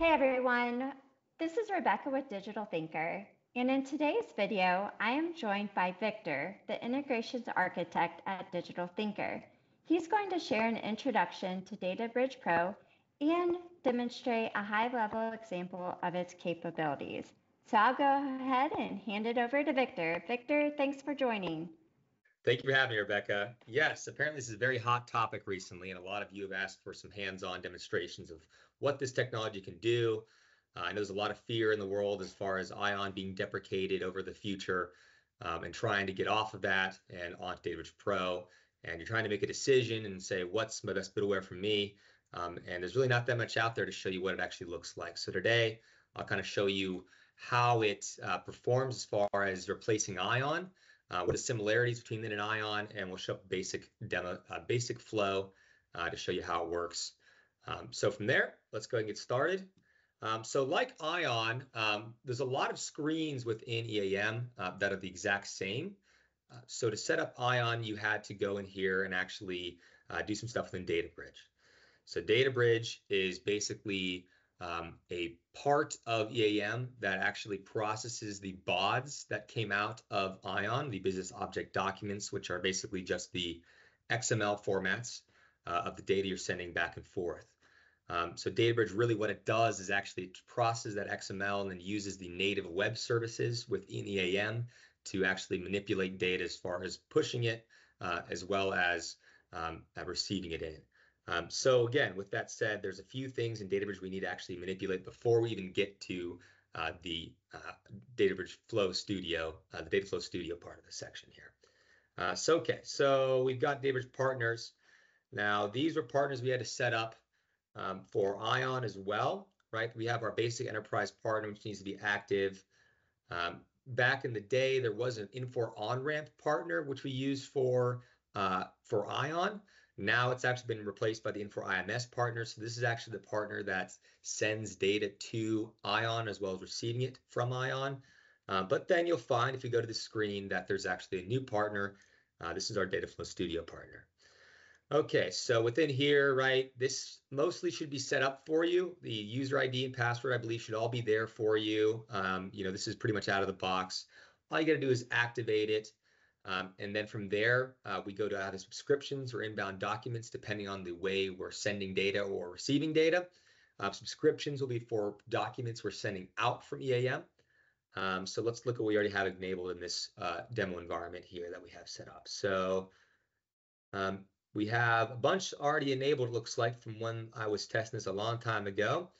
Hey everyone, this is Rebecca with Digital Thinker, and in today's video, I am joined by Victor, the Integrations Architect at Digital Thinker. He's going to share an introduction to DataBridge Pro and demonstrate a high-level example of its capabilities. So I'll go ahead and hand it over to Victor. Victor, thanks for joining. Thank you for having me, Rebecca. Yes, apparently this is a very hot topic recently, and a lot of you have asked for some hands-on demonstrations of what this technology can do. I know there's a lot of fear in the world as far as ION being deprecated over the future and trying to get off of that and onto DataBridge Pro. And you're trying to make a decision and say, what's my best middleware for me? And there's really not that much out there to show you what it actually looks like. So today, I'll kind of show you how it performs as far as replacing ION. What are similarities between it and ION, and we'll show basic demo, basic flow to show you how it works. So from there, let's go ahead and get started. So like ION, there's a lot of screens within EAM that are the exact same. So to set up ION, you had to go in here and actually do some stuff within DataBridge. So DataBridge is basically a part of EAM that actually processes the BODs that came out of ION, the business object documents, which are basically just the XML formats of the data you're sending back and forth. So DataBridge, really what it does is actually process that XML and then uses the native web services within EAM to actually manipulate data as far as pushing it as well as receiving it in. So again, with that said, there's a few things in DataBridge we need to actually manipulate before we even get to the DataBridge Flow Studio, the Data Flow Studio part of the section here. So we've got DataBridge Partners. Now, these were partners we had to set up for ION as well, right? We have our basic enterprise partner, which needs to be active. Back in the day, there was an Infor OnRamp partner, which we use for ION. Now it's actually been replaced by the Infor IMS partner. So this is actually the partner that sends data to ION as well as receiving it from ION. But then you'll find if you go to the screen that there's actually a new partner. This is our Data Flow Studio partner. Okay, so within here, right, this mostly should be set up for you. The user ID and password, I believe, should all be there for you. This is pretty much out of the box. All you gotta do is activate it. And then from there, we go to either subscriptions or inbound documents, depending on the way we're sending data or receiving data. Subscriptions will be for documents we're sending out from EAM. So let's look at what we already have enabled in this demo environment here that we have set up. So we have a bunch already enabled, looks like, from when I was testing this a long time ago.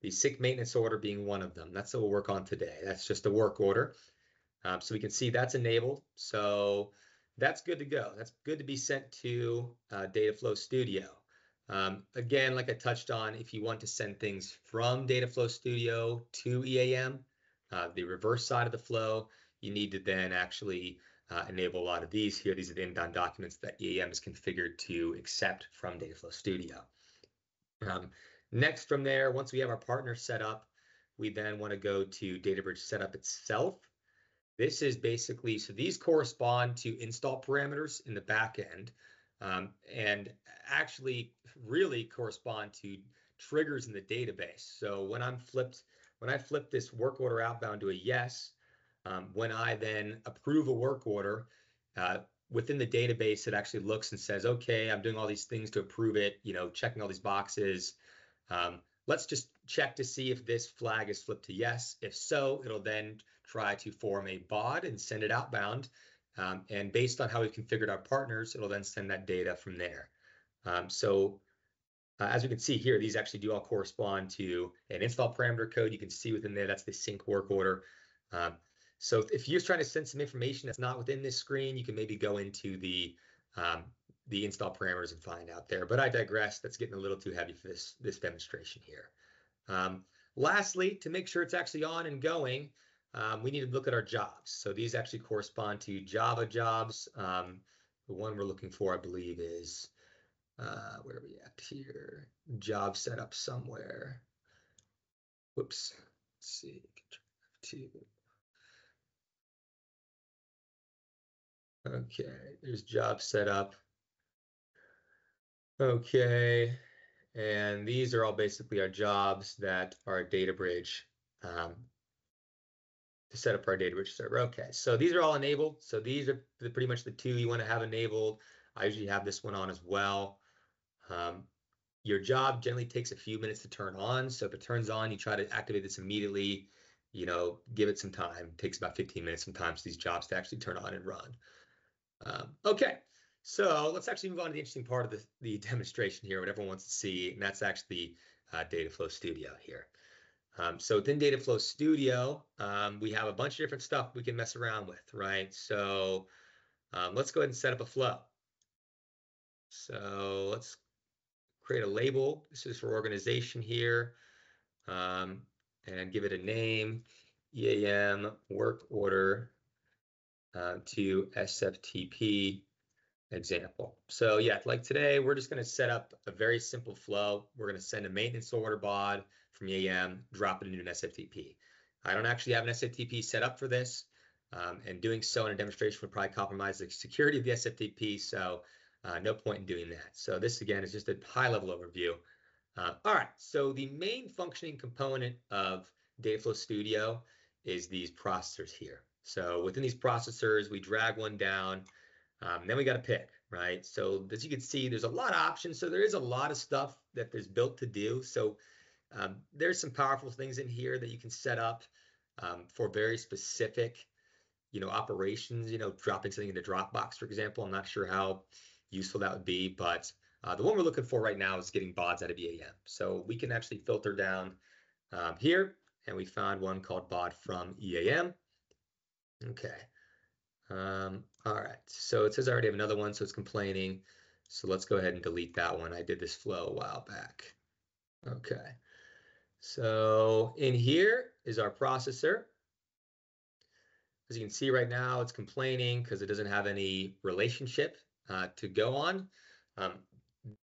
The sick maintenance order being one of them. That's what we'll work on today. That's just a work order. So we can see that's enabled. So that's good to go. That's good to be sent to Data Flow Studio. Again, like I touched on, if you want to send things from Data Flow Studio to EAM, the reverse side of the flow, you need to then actually enable a lot of these here. These are the inbound documents that EAM is configured to accept from Data Flow Studio. Next from there, once we have our partner set up, we then want to go to DataBridge setup itself. This is basically, so these correspond to install parameters in the back end and actually really correspond to triggers in the database. So when I flip this work order outbound to a yes, when I then approve a work order within the database, it actually looks and says, okay, I'm doing all these things to approve it, you know, checking all these boxes. Let's just check to see if this flag is flipped to yes. If so, it'll then try to form a BOD and send it outbound. And based on how we've configured our partners, it'll then send that data from there. As we can see here, these actually do all correspond to an install parameter code. You can see within there, that's the sync work order. So if you're trying to send some information that's not within this screen, you can maybe go into the install parameters and find out there, but I digress. That's getting a little too heavy for this demonstration here. Lastly, to make sure it's actually on and going, we need to look at our jobs. So these actually correspond to Java jobs. The one we're looking for, I believe, is where are we at here? Job setup somewhere. Whoops. Let's see. Okay, there's job setup. Okay, And these are all basically our jobs that are DataBridge to set up our DataBridge server. Okay, so these are all enabled. So these are pretty much the two you want to have enabled. I usually have this one on as well. Your job generally takes a few minutes to turn on. So if it turns on, you try to activate this immediately. You know, give it some time. It takes about 15 minutes sometimes for these jobs to actually turn on and run. Okay, so let's actually move on to the interesting part of the demonstration here, what everyone wants to see, and that's actually Data Flow Studio here. So within Data Flow Studio, we have a bunch of different stuff we can mess around with, right? So let's go ahead and set up a flow. So let's create a label. This is for organization here, and give it a name, EAM work order to SFTP example. So yeah, like today, we're just going to set up a very simple flow. We're going to send a maintenance order BOD from EAM, drop it into an SFTP. I don't actually have an SFTP set up for this, and doing so in a demonstration would probably compromise the security of the SFTP, so no point in doing that. So this, again, is just a high-level overview. All right, so the main functioning component of Dataflow Studio is these processors here. So within these processors, we drag one down, then we got to pick, right? So as you can see, there's a lot of options. So there is a lot of stuff that there's built to do. So there's some powerful things in here that you can set up for very specific, you know, operations, you know, dropping something into Dropbox, for example. I'm not sure how useful that would be, but the one we're looking for right now is getting BODs out of EAM. So we can actually filter down here, and we found one called BOD from EAM. Okay. All right. So it says I already have another one, so it's complaining. So let's go ahead and delete that one. I did this flow a while back. Okay. So in here is our processor. As you can see right now, it's complaining because it doesn't have any relationship to go on.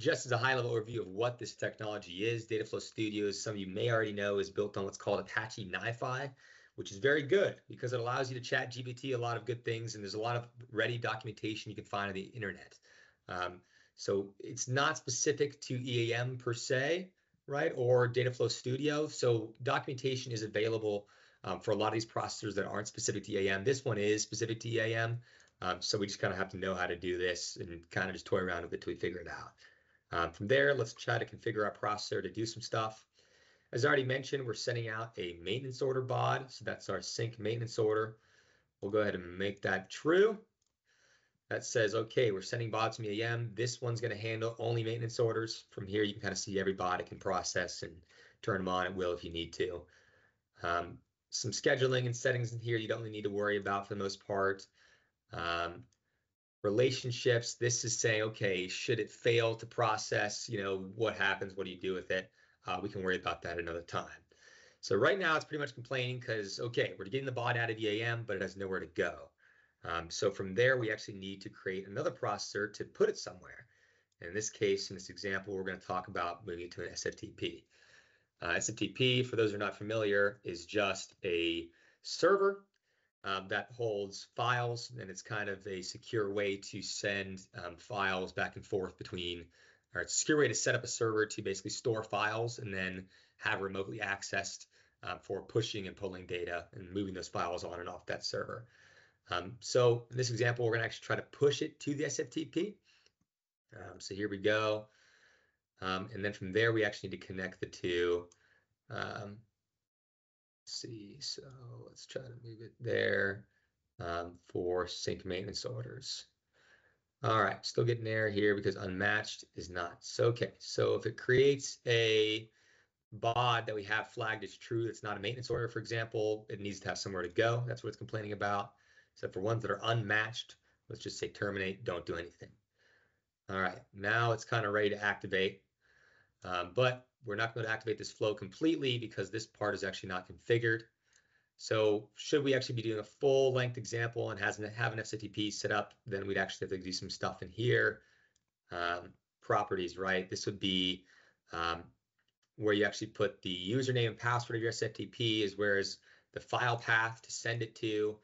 Just as a high-level overview of what this technology is, Dataflow Studio, as some of you may already know, is built on what's called Apache NiFi, which is very good because it allows you to chat GPT a lot of good things, and there's a lot of ready documentation you can find on the internet. So it's not specific to EAM per se, right, or Dataflow Studio. So documentation is available for a lot of these processors that aren't specific to EAM. This one is specific to EAM. So we just kind of have to know how to do this and kind of just toy around with it till we figure it out. From there, let's try to configure our processor to do some stuff. As I already mentioned, we're sending out a maintenance order BOD. So that's our sync maintenance order. We'll go ahead and make that true. That says, okay, we're sending BODs from EAM. This one's going to handle only maintenance orders. From here, you can kind of see every BOD it can process and turn them on at will if you need to. Some scheduling and settings in here you don't really need to worry about for the most part. Relationships, this is saying, okay, should it fail to process, you know, what happens, what do you do with it? We can worry about that another time. So right now it's pretty much complaining because, okay, we're getting the BOD out of EAM, but it has nowhere to go. So from there, we actually need to create another processor to put it somewhere. In this case, in this example, we're going to talk about moving it to an SFTP. SFTP, for those who are not familiar, is just a server that holds files, and it's kind of a secure way to send files back and forth between, or it's a secure way to set up a server to basically store files and then have remotely accessed for pushing and pulling data and moving those files on and off that server. So in this example, we're going to actually try to push it to the SFTP. So here we go. And then from there, we actually need to connect the two. See, so let's try to move it there for sync maintenance orders. All right, still getting error here because unmatched is not. So, okay, so if it creates a BOD that we have flagged as true, that's not a maintenance order, for example, it needs to have somewhere to go. That's what it's complaining about. So for ones that are unmatched, let's just say terminate, don't do anything. All right, now it's kind of ready to activate, but we're not going to activate this flow completely because this part is actually not configured. So should we actually be doing a full length example and have an SFTP set up, then we'd actually have to do some stuff in here. Properties, right? This would be where you actually put the username and password of your SFTP, as well as the file path to send it to.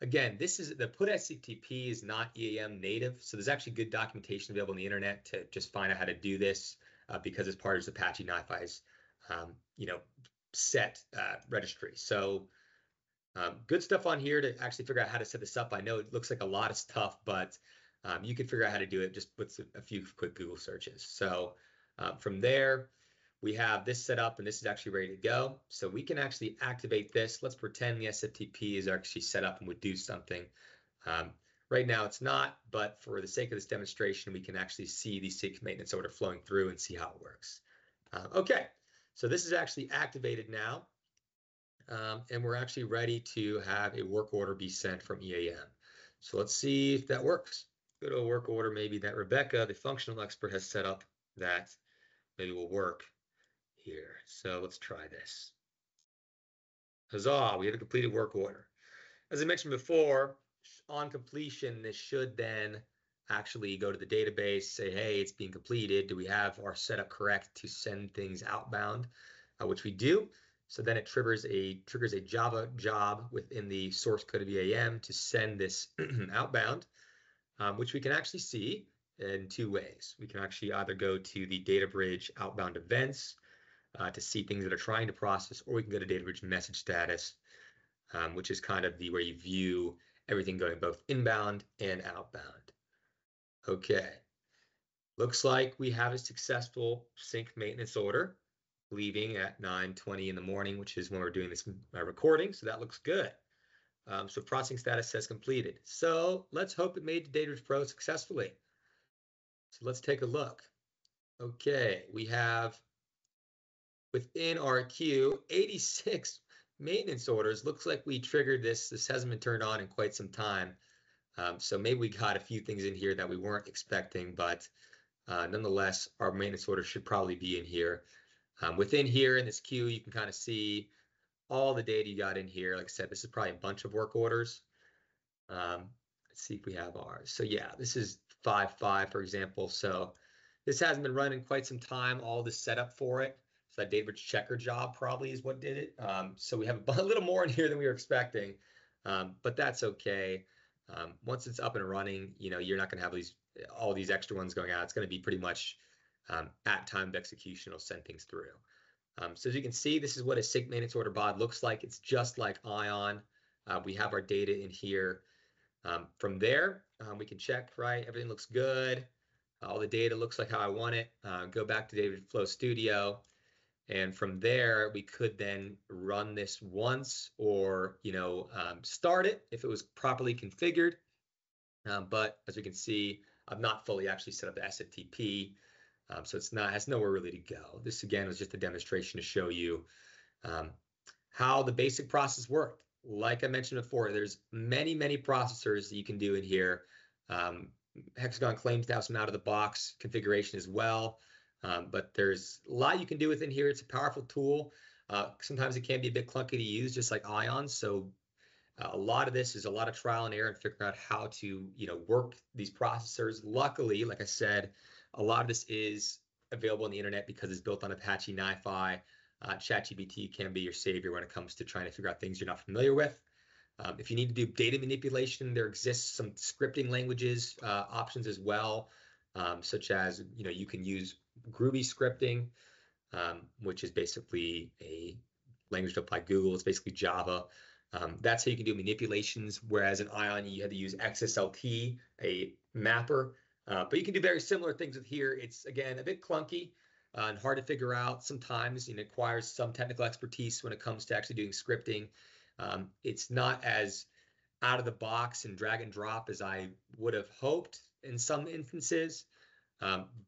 Again, this is the PutSFTP is not EAM native. So there's actually good documentation available on the internet to just find out how to do this. because it's part of Apache NiFi's set registry. So good stuff on here to actually figure out how to set this up. I know it looks like a lot of stuff, but you can figure out how to do it just with a few quick Google searches. So from there, we have this set up, and this is actually ready to go. So we can actually activate this. Let's pretend the SFTP is actually set up and would do something. Right now it's not, but for the sake of this demonstration, we can actually see the sync maintenance order flowing through and see how it works. Okay, so this is actually activated now, and we're actually ready to have a work order be sent from EAM. So let's see if that works. Go to a work order maybe that Rebecca, the functional expert, has set up that maybe will work here. So let's try this. Huzzah, we have a completed work order. As I mentioned before, on completion, this should then actually go to the database, say, hey, it's being completed. Do we have our setup correct to send things outbound? Which we do. So then it triggers a Java job within the source code of EAM to send this outbound, which we can actually see in two ways. We can actually either go to the DataBridge outbound events to see things that are trying to process, or we can go to DataBridge message status, which is kind of the way you view everything going both inbound and outbound. Okay, looks like we have a successful sync maintenance order leaving at 9:20 in the morning, which is when we're doing this recording, so that looks good. So processing status says completed. So let's hope it made the DataBridge Pro successfully. So let's take a look. Okay, we have within our queue 86 maintenance orders. Looks like we triggered this. This hasn't been turned on in quite some time. So maybe we got a few things in here that we weren't expecting, but nonetheless, our maintenance order should probably be in here. Within here in this queue, you can kind of see all the data you got in here. Like I said, this is probably a bunch of work orders. Let's see if we have ours. So yeah, this is 5.5, for example. So this hasn't been running quite some time, all the setup for it. So that DataBridge checker job probably is what did it. So we have a little more in here than we were expecting, but that's okay. Once it's up and running, you're not going to have all these extra ones going out. It's going to be pretty much at time of execution, it'll send things through. So as you can see, this is what a sync maintenance order BOD looks like. It's just like ION. We have our data in here. From there, we can check, right? Everything looks good. All the data looks like how I want it. Go back to DataBridge Flow Studio. And from there, we could then run this once or, start it if it was properly configured. But as we can see, I've not fully actually set up the SFTP. So it has nowhere really to go. This, again, was just a demonstration to show you how the basic process worked. Like I mentioned before, there's many, many processors that you can do in here. Hexagon claims to have some out-of-the-box configuration as well. But there's a lot you can do within here. It's a powerful tool. Sometimes it can be a bit clunky to use, just like ION. So a lot of this is a lot of trial and error and figuring out how to, work these processors. Luckily, like I said, a lot of this is available on the internet because it's built on Apache NiFi. ChatGPT can be your savior when it comes to trying to figure out things you're not familiar with. If you need to do data manipulation, there exists some scripting languages options as well, such as, you can use Groovy scripting, which is basically a language built by Google. It's basically Java. That's how you can do manipulations, whereas in ION, you had to use XSLT, a mapper. But you can do very similar things with here. It's, again, a bit clunky and hard to figure out sometimes, and requires some technical expertise when it comes to actually doing scripting. It's not as out of the box and drag and drop as I would have hoped in some instances,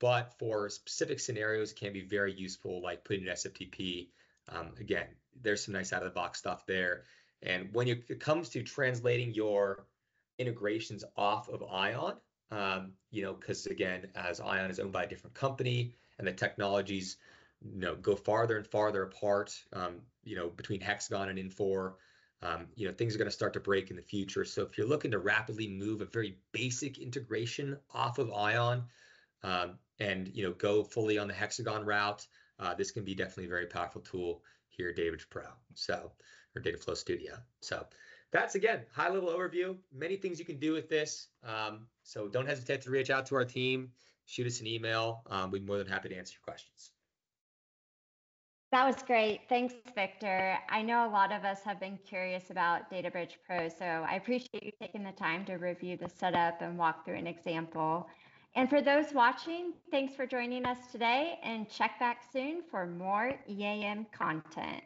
but for specific scenarios, it can be very useful, like putting an SFTP. Again, there's some nice out of the box stuff there. And when it comes to translating your integrations off of ION, because again, as ION is owned by a different company and the technologies, go farther and farther apart, between Hexagon and Infor, things are going to start to break in the future. So if you're looking to rapidly move a very basic integration off of ION, and, go fully on the Hexagon route, this can be definitely a very powerful tool here at DataBridge Pro, or Data Flow Studio. So that's, again, high-level overview, many things you can do with this. So don't hesitate to reach out to our team shoot us an email. We'd be more than happy to answer your questions. That was great. Thanks, Victor. I know a lot of us have been curious about DataBridge Pro, so I appreciate you taking the time to review the setup and walk through an example. And for those watching, thanks for joining us today, and check back soon for more EAM content.